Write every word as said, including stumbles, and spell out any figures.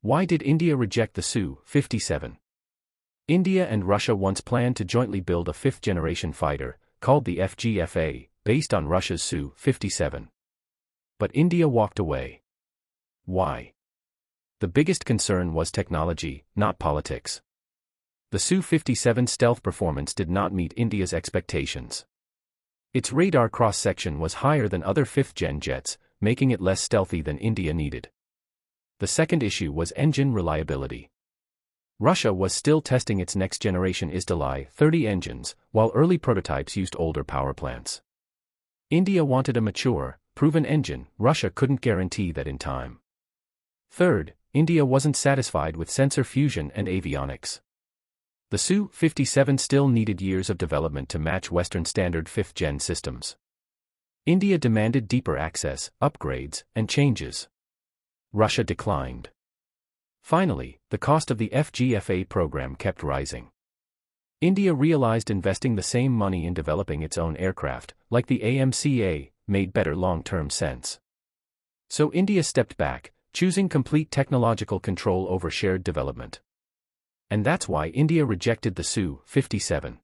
Why did India reject the S U fifty-seven? India and Russia once planned to jointly build a fifth-generation fighter, called the F G F A, based on Russia's S U fifty-seven. But India walked away. Why? The biggest concern was technology, not politics. The S U fifty-seven stealth performance did not meet India's expectations. Its radar cross-section was higher than other fifth-gen jets, making it less stealthy than India needed. The second issue was engine reliability. Russia was still testing its next-generation Izdeliye thirty engines, while early prototypes used older power plants. India wanted a mature, proven engine. Russia couldn't guarantee that in time. Third, India wasn't satisfied with sensor fusion and avionics. The S U fifty-seven still needed years of development to match Western standard fifth-gen systems. India demanded deeper access, upgrades, and changes. Russia declined. Finally, the cost of the F G F A program kept rising. India realized investing the same money in developing its own aircraft, like the A M C A, made better long-term sense. So India stepped back, choosing complete technological control over shared development. And that's why India rejected the S U fifty-seven.